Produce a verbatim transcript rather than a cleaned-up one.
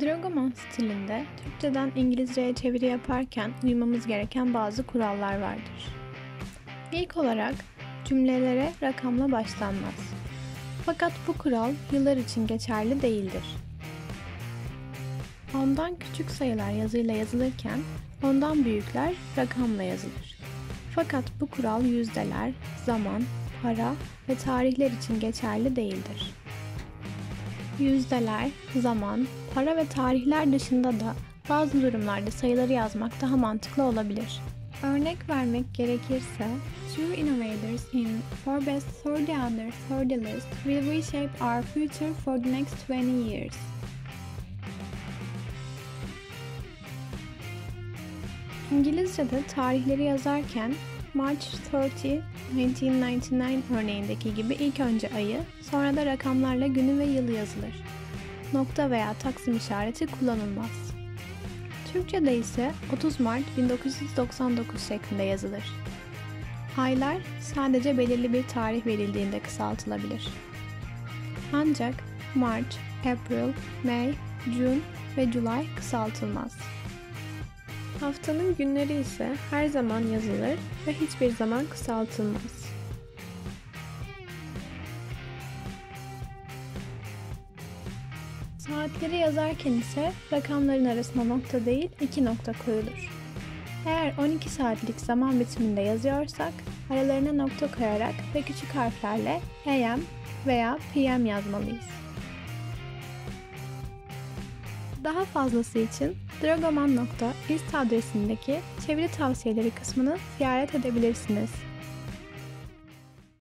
Dragoman stilinde Türkçeden İngilizceye çeviri yaparken uymamız gereken bazı kurallar vardır. İlk olarak cümlelere rakamla başlanmaz. Fakat bu kural yıllar için geçerli değildir. Ondan küçük sayılar yazıyla yazılırken ondan büyükler rakamla yazılır. Fakat bu kural yüzdeler, zaman, para ve tarihler için geçerli değildir. Yüzdeler, zaman, para ve tarihler dışında da bazı durumlarda sayıları yazmak daha mantıklı olabilir. Örnek vermek gerekirse, "Two innovators in Forbes thirty under thirty list will reshape our future for the next twenty years." İngilizce'de tarihleri yazarken March thirtieth, nineteen ninety-nine örneğindeki gibi ilk önce ayı, sonra da rakamlarla günü ve yılı yazılır. Nokta veya taksim işareti kullanılmaz. Türkçe'de ise otuz Mart bin dokuz yüz doksan dokuz şeklinde yazılır. Aylar sadece belirli bir tarih verildiğinde kısaltılabilir. Ancak March, April, May, June ve July kısaltılmaz. Haftanın günleri ise her zaman yazılır ve hiçbir zaman kısaltılmaz. Saatleri yazarken ise rakamların arasına nokta değil iki nokta koyulur. Eğer on iki saatlik zaman bitiminde yazıyorsak aralarına nokta koyarak ve küçük harflerle A M veya P M yazmalıyız. Daha fazlası için dragoman nokta ist adresindeki çeviri tavsiyeleri kısmını ziyaret edebilirsiniz.